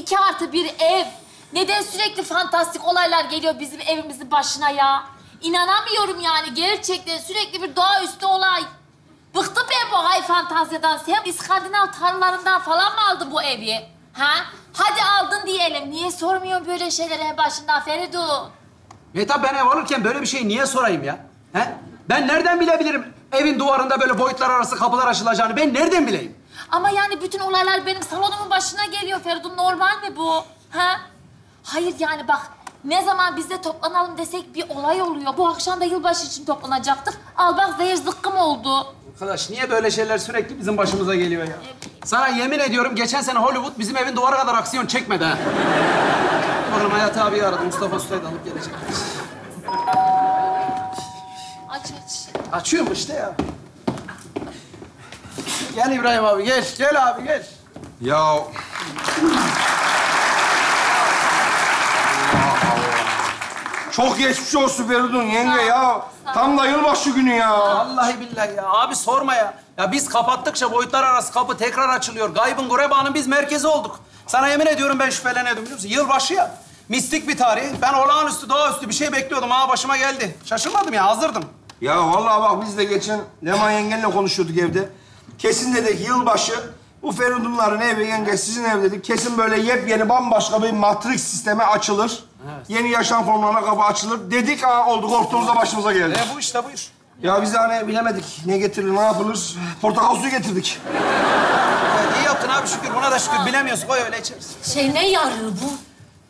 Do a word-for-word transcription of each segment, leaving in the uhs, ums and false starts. iki artı bir ev. Neden sürekli fantastik olaylar geliyor bizim evimizin başına ya? İnanamıyorum yani gerçekten sürekli bir doğaüstü olay. Bıktım ben bu hay fantazyadan. Sen İskandinav tarlalarından falan mı aldın bu evi? Ha? Hadi aldın diyelim. Niye sormuyorsun böyle şeyleri en başından Feridun? Mehtap, ben ev alırken böyle bir şeyi niye sorayım ya? He? Ben nereden bilebilirim evin duvarında böyle boyutlar arası kapılar açılacağını? Ben nereden bileyim? Ama yani bütün olaylar benim salonumun başına geliyor Feridun. Normal mi bu? Ha? Hayır yani bak, ne zaman biz de toplanalım desek bir olay oluyor. Bu akşam da yılbaşı için toplanacaktık. Al bak zehir zıkkım oldu. Arkadaş niye böyle şeyler sürekli bizim başımıza geliyor ya? Sana yemin ediyorum geçen sene Hollywood bizim evin duvara kadar aksiyon çekmedi ha. Oğlum Hayat abiyi aradım. Mustafa Usta'yı da alıp gelecek. Aç aç. Açıyorum işte ya. Gel İbrahim abi gel. Gel abi gel. Ya. Çok geçmiş olsun Feridun yenge ya. Tam da yılbaşı günü ya. Vallahi billahi ya. Abi sorma ya. Ya biz kapattıkça boyutlar arası kapı tekrar açılıyor. Gaybın Gureba'nın biz merkezi olduk. Sana yemin ediyorum ben şüpheleniyordum biliyor musun? Yılbaşı ya. Mistik bir tarih. Ben olağanüstü, doğaüstü bir şey bekliyordum. Ha başıma geldi. Şaşırmadım ya, hazırdım. Ya vallahi bak biz de geçen Leman yengenle konuşuyorduk evde. Kesin dedik yılbaşı. Bu Feridunların evi yenge, sizin ev dedik. Kesin böyle yepyeni bambaşka bir matrik sistemi açılır. Evet. Yeni yaşam formlarına kapı açılır. Dedik ha oldu, korktuğumuzda başımıza geldi. E bu işte buyur. Ya biz de hani bilemedik ne getirilir, ne yapılır. Portakal suyu getirdik. İyi yaptın abi şükür, buna da şükür. Ha. Bilemiyorsun, koy öyle içeriz. Şey ne yarığı bu?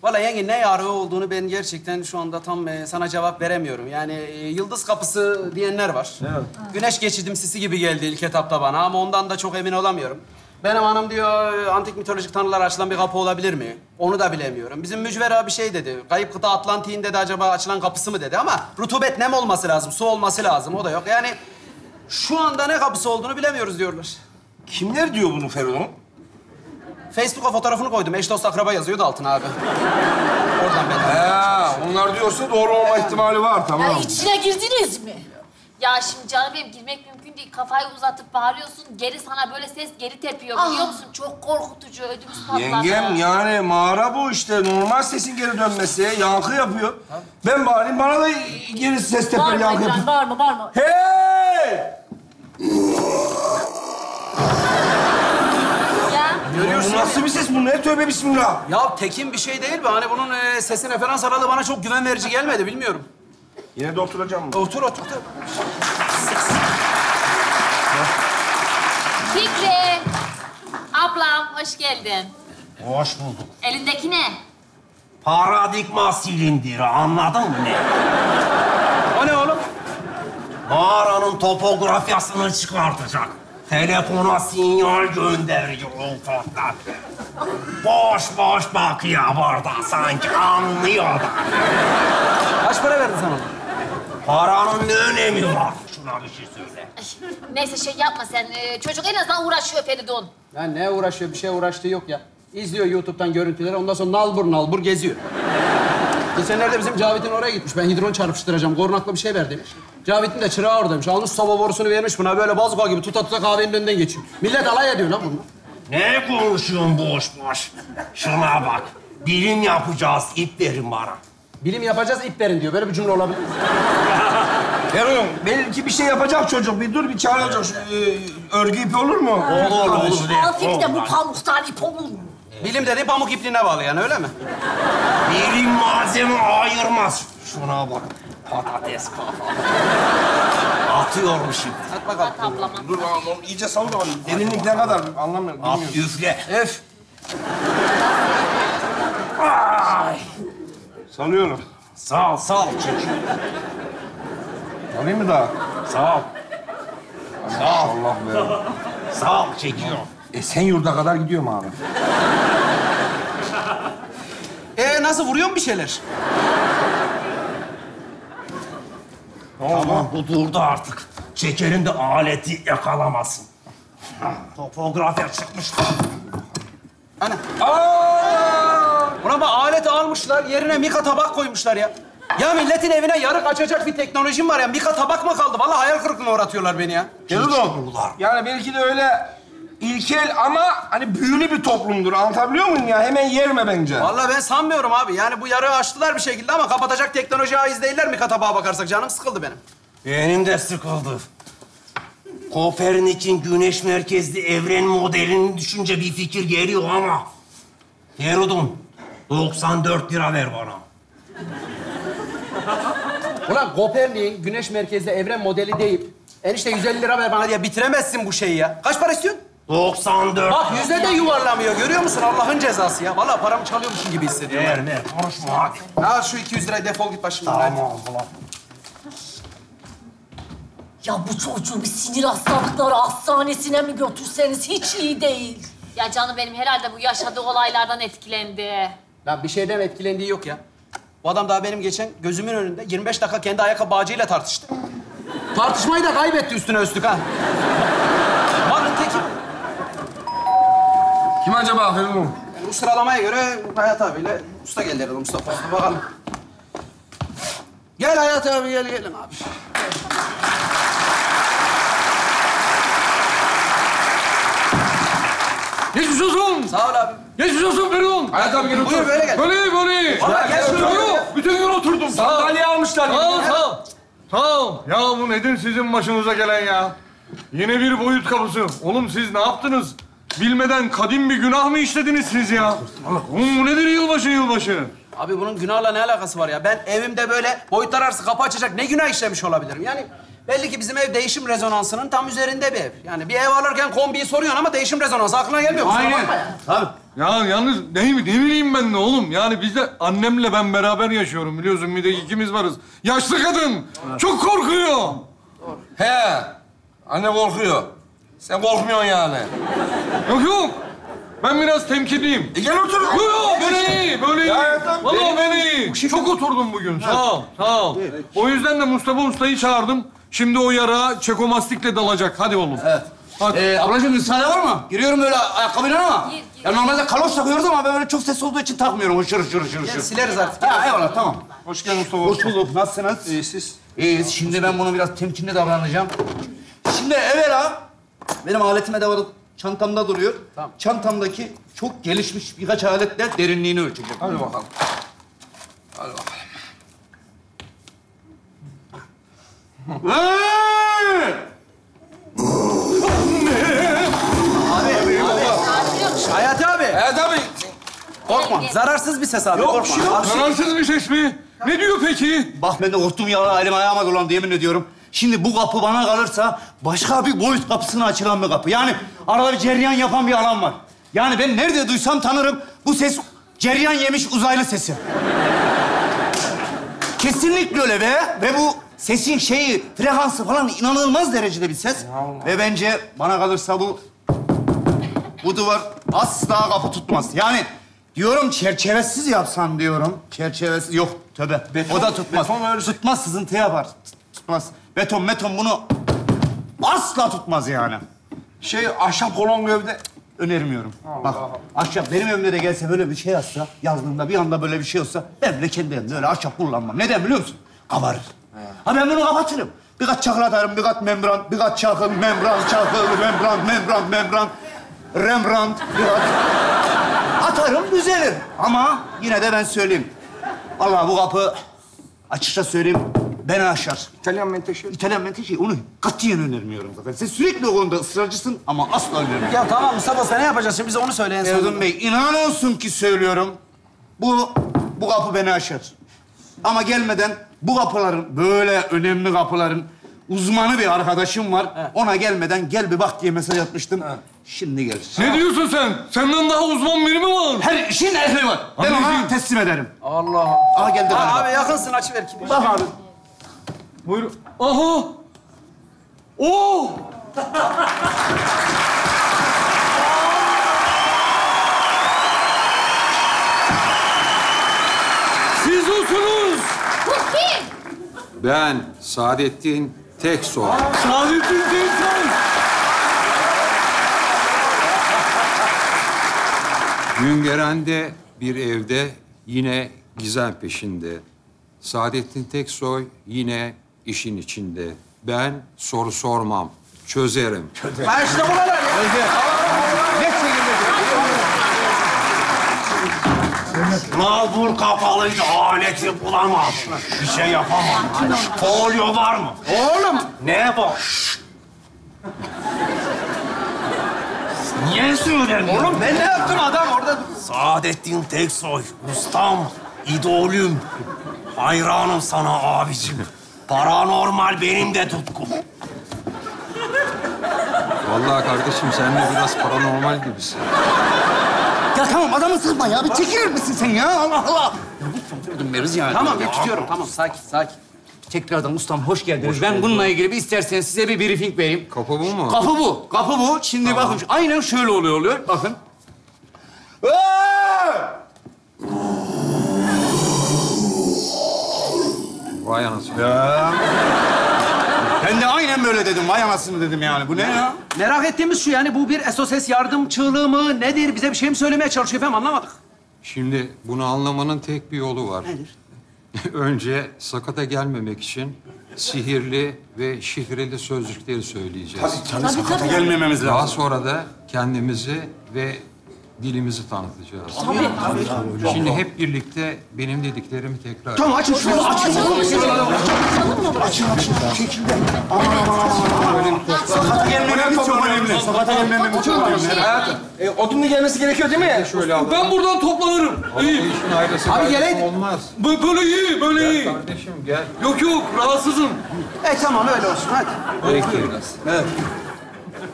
Vallahi yenge ne yarığı olduğunu ben gerçekten şu anda tam e, sana cevap veremiyorum. Yani e, yıldız kapısı diyenler var. Evet. Güneş geçidimsisi gibi geldi ilk etapta bana ama ondan da çok emin olamıyorum. Benim hanım diyor, antik mitolojik tanrılar açılan bir kapı olabilir mi? Onu da bilemiyorum. Bizim Mücvera bir şey dedi. Kayıp kıta Atlantik'in dedi, acaba açılan kapısı mı dedi. Ama rutubet nem olması lazım, su olması lazım. O da yok. Yani şu anda ne kapısı olduğunu bilemiyoruz diyorlar. Kimler diyor bunu Feridun? Facebook'a fotoğrafını koydum. Eş dost akraba yazıyordu altına abi. Oradan ben... Ha, onlar diyorsa doğru olma yani ihtimali var, tamam. Yani içine girdiniz mi? Ya şimdi canım benim girmek mümkün değil. Kafayı uzatıp bağırıyorsun, geri sana böyle ses geri tepiyor. Aa. Biliyor musun? Çok korkutucu, ödümüz patladı. Yengem yani mağara bu işte. Normal sesin geri dönmesi, yankı yapıyor. Ha? Ben bağırayım, bana da geri ses teper, yankı yapıyor. Bağırma, bağırma, bağırma. Hey! Ya. Görüyorsun. Bu nasıl bir ses bu? Ne tövbe bismillah. Ya Tekin bir şey değil mi? Hani bunun e, sesin referans aralığı bana çok güven verici gelmedi, bilmiyorum. Yine de oturacağım mı? Otur, otur. Fikri, ablam hoş geldin. Hoş bulduk. Elindeki ne? Paradigma silindiri, anladın mı ne? O ne oğlum? Mağaranın topografyasını çıkartacak. Telefona sinyal gönderiyor ufaklar. Boş boş bakıyor burada sanki, anlıyor da. Kaç para verdin sana? Paranın ne önemi var? Şuna bir şey söyle. Ay, neyse şey yapma sen. Ee, çocuk en azından uğraşıyor Feridun. Ya ne uğraşıyor? Bir şeye uğraştığı yok ya. İzliyor YouTube'dan görüntüleri. Ondan sonra nalbur nalbur geziyor. Geçenlerde bizim Cavit'in oraya gitmiş. Ben hidron çarpıştıracağım. Korunakla bir şey ver demiş. Cavit'in de çırağı oradaymış. Almış soba borusunu vermiş buna. Böyle bazuka gibi tuta tuta kahvenin önünden geçiyor. Millet alay ediyor lan bunu. Ne konuşuyorsun boş boş? Şuna bak. Bilim yapacağız. İp verin bana. Bilim yapacağız, ip verin diyor. Böyle bir cümle olabilir mi? Feridun, belki bir şey yapacak çocuk. Bir dur, bir çare olacak. Ee, örgü ipi olur mu? Olur, olur. olur. Alfik de bu pamuktan ip olur mu? Bilim dedi, pamuk ipliğine bağlı yani, öyle mi? Bilim malzeme ayırmaz. Şuna bak, patates kafa. Atıyorum şimdi. At bakalım. At ablama. Dur, onu iyice savur bakalım. Derinlik ne kadar anlamıyorum. At, üfle. Öf. Ay. Salıyorum. Sağ ol, sağ ol çocuğum. Salayım mı daha? Sağ ol. Sağ ol. Allah be. Sağ ol, çekiyorum. Esenyurt'a kadar gidiyorum abi. Ee, nasıl? Vuruyor mu bir şeyler? Tamam, tamam, bu durdu artık. Çekerin de aleti yakalamasın. Topografya çıkmış. Ana. Aa! Ulan bak, aleti almışlar, yerine mika tabak koymuşlar ya. Ya milletin evine yarık açacak bir teknolojim var ya. Mika tabak mı kaldı? Vallahi hayal kırıklığına uğratıyorlar beni ya. Feridun, yani belki de öyle ilkel ama hani büyülü bir toplumdur. Anlatabiliyor muyum ya? Hemen yerme bence. Vallahi ben sanmıyorum abi. Yani bu yarığı açtılar bir şekilde ama kapatacak teknoloji haiz değiller mi katabağa bakarsak? Canım sıkıldı benim. Benim de sıkıldı. Kopernik'in güneş merkezli evren modelini düşünce bir fikir geliyor ama... Feridun, doksan dört lira ver bana. Ulan Kopernik'in güneş merkezli evren modeli deyip... Enişte yüz elli lira ver bana diye bitiremezsin bu şeyi ya. Kaç para istiyorsun? doksan dört. Bak yüzde de yuvarlamıyor. Görüyor musun? Allah'ın cezası ya. Vallahi paramı çalıyormuşum gibi hissediyorum. Ver, ver. Konuşma hadi. Al şu iki yüz lirayı defol git başımdan. Tamam, ulan. Ya bu çocuğu bir sinir hastalıkları hastanesine mi götürseniz hiç iyi değil. Ya canım benim herhalde bu yaşadığı olaylardan etkilendi. Lan bir şeyden etkilendiği yok ya. Bu adam daha benim geçen gözümün önünde yirmi beş dakika kendi ayakkabı bağcıyla tartıştı. Tartışmayı da kaybetti üstüne üstlük ha. Varın teki. Kim acaba Feridun? Yani bu sıralamaya göre Hayat abiyle usta geldi herhalde Mustafa. Bakalım. Gel Hayat abi gel gelin abi. Geçmiş olsun. Sağ ol abi. Geçmiş olsun Feridun. Hayat abi gel otur. Buyur böyle gel. Böyle böyle. Valla gel şuraya. Bütün gün oturdum. Sandalye almışlar. Sağ ol sağ ol. Tamam. Ya bu nedir sizin başınıza gelen ya? Yine bir boyut kapısı. Oğlum siz ne yaptınız? Bilmeden kadim bir günah mı işlediniz siz ya? Oğlum bu nedir yılbaşı yılbaşı? Abi bunun günahla ne alakası var ya? Ben evimde böyle boyutlar arası kapı açacak ne günah işlemiş olabilirim? Yani belli ki bizim ev değişim rezonansının tam üzerinde bir ev. Yani bir ev alırken kombiyi soruyorsun ama değişim rezonansı aklına gelmiyor. Aynen. Tabii. Ya yalnız ne, ne bileyim ben de oğlum. Yani biz de annemle ben beraber yaşıyorum biliyorsun. Bir de ikimiz varız. Yaşlı kadın. Evet. Çok korkuyor. Doğru. He. Anne korkuyor. Sen korkmuyorsun yani. Yok yok. Ben biraz temkinliyim. E gel otur. Yok yok. Böyle iyi. Böyle iyi. Valla böyle iyi. Çok oturdum bugün. Sağ ol. Sağ ol. Evet. O yüzden de Mustafa Usta'yı çağırdım. Şimdi o yara çekomastikle dalacak. Hadi oğlum. Evet. Hadi. Ee, ablacığım müsaade var mı? Giriyorum böyle ayakkabıyla ama. Gir, gir. Ya normalde kaloş takıyoruz ama ben böyle çok ses olduğu için takmıyorum. Hışır hışır hışır hışır. Sileriz artık. Ha eyvallah tamam. Hoş geldin Mustafa. Hoş bulduk. Nasılsınız? İyi siz. İyiyiz. Şimdi ben bunu biraz temkinli davranacağım. Şimdi evvela benim aletim edevalı çantamda duruyor. Tamam. Çantamdaki çok gelişmiş birkaç aletle derinliğini ölçeceğim. Hadi bakalım. Hadi bakalım. Hayat abi. Hayat abi. Korkma. Zararsız bir ses abi. Yok, korkma. Şey yok. Zararsız bir ses mi? Ne diyor peki? Bak ben de korktum ya. Elim ayağıma dolandı yemin ediyorum. Şimdi bu kapı bana kalırsa başka bir boyut kapısına açılan bir kapı. Yani arada bir ceryan yapan bir alan var. Yani ben nerede duysam tanırım. Bu ses ceryan yemiş uzaylı sesi. Kesinlikle öyle be. Ve bu sesin şeyi, frekansı falan inanılmaz derecede bir ses. Ve bence bana kalırsa bu... Bu duvar asla kapı tutmaz. Yani diyorum çerçevesiz yapsan diyorum. Çerçevesiz... Yok tövbe. Beton, o da tutmaz. Öyle... Tutmaz, sızıntı yapar. Tutmaz. Beton, beton bunu asla tutmaz yani. Şey, ahşap kolon gövde... Önermiyorum. Allah bak, Allah. Ahşap benim evimde de gelse böyle bir şey yazsa... Yazdığımda bir anda böyle bir şey olsa... Ben de kendi evimde öyle ahşap kullanmam. Neden biliyor musun? Kabarır. Ha ben bunu kapatırım. Bir kat çakıl atarım, bir kat membran, bir kat çakıl, membran, çakıl, membran, membran, membran, Rembrandt, bir kat atarım, düzelir. Ama yine de ben söyleyeyim. Vallahi bu kapı açıkça söyleyeyim beni aşar. İtalyan menteşe. İtalyan menteşe, onu katiyen önermiyorum zaten. Sen sürekli o konuda ısrarcısın ama asla önermiyorum. Ya tamam Mustafa, sen ne yapacaksın? Şimdi bize onu söyleyin. Erdun Bey, inan olsun ki söylüyorum. Bu, bu kapı beni aşar. Ama gelmeden bu kapıların, böyle önemli kapıların uzmanı bir arkadaşım var. He. Ona gelmeden gel bir bak diye mesaj atmıştım. He. Şimdi gelir. Ne He. diyorsun sen? Senden daha uzman biri mi var? Her işin ehli var. Ben ona teslim ederim. Allah. Aha geldi galiba. Abi yakınsın açıver ki. Bak abi. Buyur. Aha. Oo. Siz osunuz. Bu kim? Ben Sadettin Teksoy. Sadettin Teksoy. Güngeren'de bir evde yine gizem peşinde. Sadettin Teksoy yine işin içinde. Ben soru sormam, çözerim. Çözerim. Ben işte bu kadar ya. Ne çekirdek? Nalbur kapalıydı, aleti bulamam. Bir şey yapamam. Folyo var mı? Oğlum. Ne bu? Niye söylemiyorsun? Oğlum ben ne yaptım adam orada? Sadettin Teksoy, ustam, idolüm. Hayranım sana abicim. Paranormal benim de tutkum. Vallahi kardeşim sen de biraz paranormal gibisin. Ya tamam adamı sıkma ya. Bir çekilir misin sen ya? Allah Allah. Meriz yani. Tamam ya tutuyorum. Tamam sakin sakin. Tekrardan ustam hoş geldiniz. Hoş ben oldu. Bununla ilgili bir isterseniz size bir briefing vereyim. Kapı bu mu? Kapı bu. Kapı bu. Şimdi tamam. Bakın aynen şöyle oluyor oluyor. Bakın. Vay anasını. Ya. Ben de aynen böyle dedim. Vay anasını dedim yani. Bu ne ya? Merak ettiğimiz şu yani bu bir S O S yardım çığlığı mı nedir? Bize bir şey mi söylemeye çalışıyor efendim anlamadık. Şimdi bunu anlamanın tek bir yolu var. Nedir? Önce sakata gelmemek için sihirli ve şifreli sözcükleri söyleyeceğiz. Tabii, tabii sakata tabii. gelmememiz lazım. Daha sonra da kendimizi ve dilimizi tanıtacağız. Tabii, tabii. tabii. Şimdi hep birlikte benim dediklerimi tekrar... Tamam, açın şunu, açın. Açın, açın. Çekilin. Aman, aman, aman. Sakata gelmememiz çok önemli. Sakata gelmememiz çok önemli. Hayatım, odunlu gelmesi gerekiyor değil mi? Ben buradan toplanırım. İyi. Abi gel. Olmaz. Böyle iyi, böyle iyi. Kardeşim gel. Yok yok, rahatsızım. E tamam, öyle olsun. Hadi. Böyle biraz. Evet.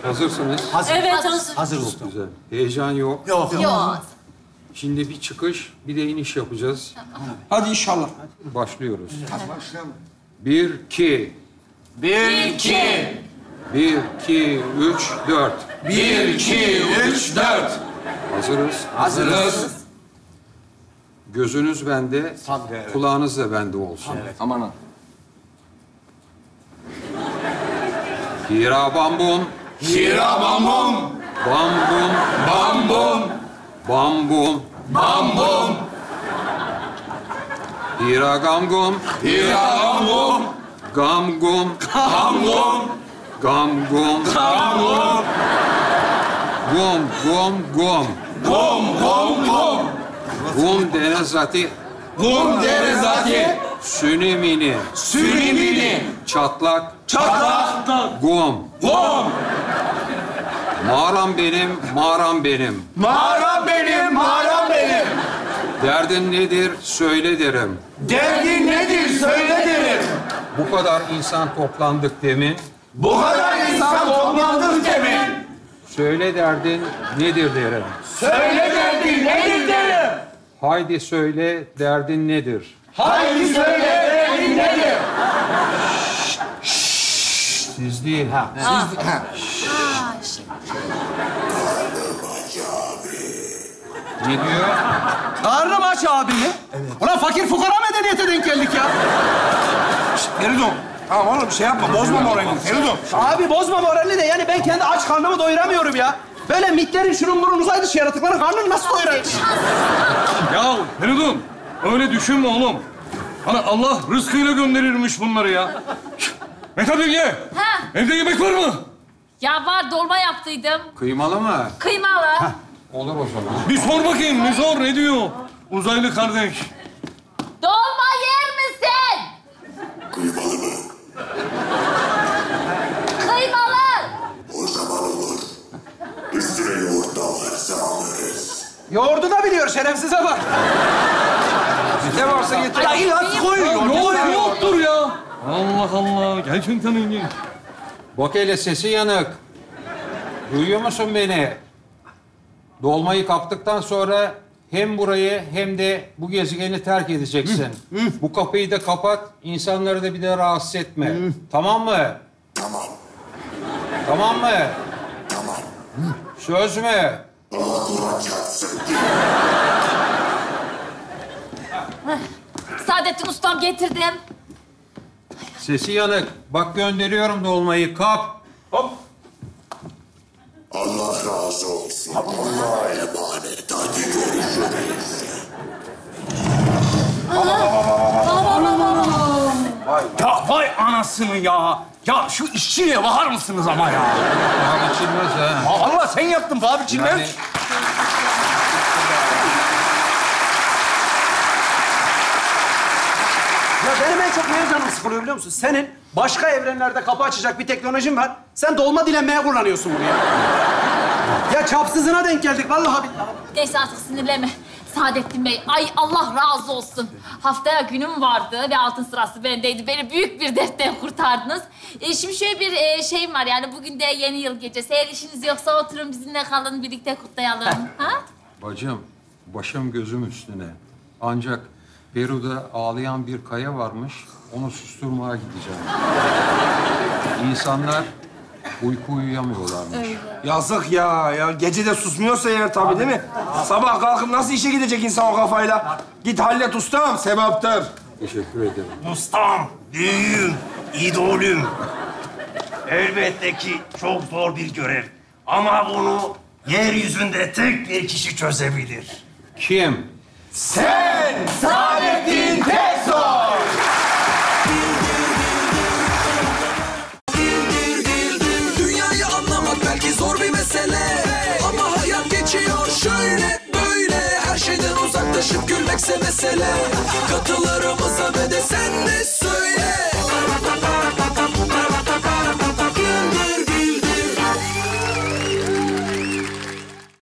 Hazırsınız. Hazır. Evet, hazır. Hazır olsun. Çok güzel. Heyecan yok. Yok. Yok. Şimdi bir çıkış, bir de iniş yapacağız. Tamam. Hadi inşallah. Hadi. Başlıyoruz. Hadi başlayalım. Bir, iki. Bir, iki. Bir, iki, üç, dört. Bir, iki, üç, dört. Hazırız. Hazırız. Hazırız. Gözünüz bende, Sadre, kulağınız evet. da bende olsun. Evet. Amanın. Hira bambun. Hira bambum, bambum, bambum, bambum, bambum. Hira gamgum, hira gamgum, gamgum, gamgum, gamgum, gamgum. Gum, gum, gum, gum, gum, gum. Gum denizati, gum denizati. Sünimini, sünimini. Çatlak, çatlak, gum, gum. Mağaram benim, mağaram benim. Mağaram benim, mağaram benim. Derdin nedir, söyle derim. Derdin nedir, söyle derim. Bu kadar insan toplandık demin. Bu kadar insan toplandık demin. Söyle derdin nedir derim. Söyle derdin nedir derim. Haydi söyle derdin nedir. Haydi söyle derdin nedir. Siz değil ha. Siz değil ha. Ne diyor? Karnım aç abi mi? Evet. Ulan fakir fukara medeniyete denk geldik ya. Feridun. Tamam oğlum bir şey yapma. Bozma moralini. Feridun. Abi bozma moralini de yani ben kendi aç karnımı doyuramıyorum ya. Böyle mitlerin şunun burun uzay dışı yaratıkların karnını nasıl doyurayım? Ya Feridun öyle düşünme oğlum. Bana Allah rızkıyla gönderirmiş bunları ya. Mehtap yenge. Ha. Evde yemek var mı? Ya var, dolma yaptıydım. Kıymalı mı? Kıymalı. Heh. Olur o zaman. Bir sor bakayım, bir sor. Ne diyor? Uzaylı kardeş. Dolma yer misin? Kıymalı mı? Kıymalı. O zaman olur. Üstüne yoğurt da alırsa alırız. Yoğurdu da biliyor, şerefsize bak. Ne varsa getir. Ya ilaç koy. Yoğurt yoktur ya. Allah Allah. Gerçekten iyi. Bak hele sesi yanık. Duyuyor musun beni? Dolmayı kaptıktan sonra hem burayı hem de bu gezegeni terk edeceksin. Hı, hı. Bu kapıyı da kapat, insanları da bir de rahatsız etme. Hı. Tamam mı? Tamam. Tamam mı? Tamam. Hı. Söz mü? Sadettin ustam getirdim. Sesi yanık. Bak gönderiyorum dolmayı. Kap. Hop. Allah razı olsun. Allah'a emanet. Hadi görüşürüz. Ana. Ana. Ana. Ana. Ana. Vay. Vay ana. anasını ya. Ya şu işçiliğe bakar mısınız ama ya? Paha biçilmez ha. Aa, Allah sen yaptın, paha biçilmez. Yani... Ya benim en çok neye canım sıkılıyor biliyor musun? Senin başka evrenlerde kapı açacak bir teknolojin var. Sen dolma dilenmeye kullanıyorsun bunu ya. Ya çapsızına denk geldik vallahi billahi. Neyse artık sinirleme Sadettin Bey. Ay Allah razı olsun. Haftaya günüm vardı ve altın sırası bendeydi. Beni büyük bir dertten kurtardınız. E şimdi şöyle bir e, şeyim var yani bugün de yeni yıl gecesi. Eğer işiniz yoksa oturun bizimle kalın, birlikte kutlayalım. Ha? Bacım, başım gözüm üstüne. Ancak Peru'da ağlayan bir kaya varmış. Onu susturmaya gideceğim. İnsanlar uyku uyuyamıyorlarmış. Evet. Yazık ya. Ya gece de susmuyorsa eğer tabii, abi, değil mi? Abi. Sabah kalkıp nasıl işe gidecek insan o kafayla? Git hallet ustam, sebaptır. Teşekkür ederim. Ustam, büyüğüm, idolüm. Elbette ki çok zor bir görev. Ama bunu yeryüzünde tek bir kişi çözebilir. Kim? Sen Sadettin Teksoy! Dünyayı anlamak belki zor bir mesele. Ama hayat geçiyor şöyle böyle. Her şeyden uzaklaşıp gülmekse mesele. Katılarımıza ve de sen de söyle.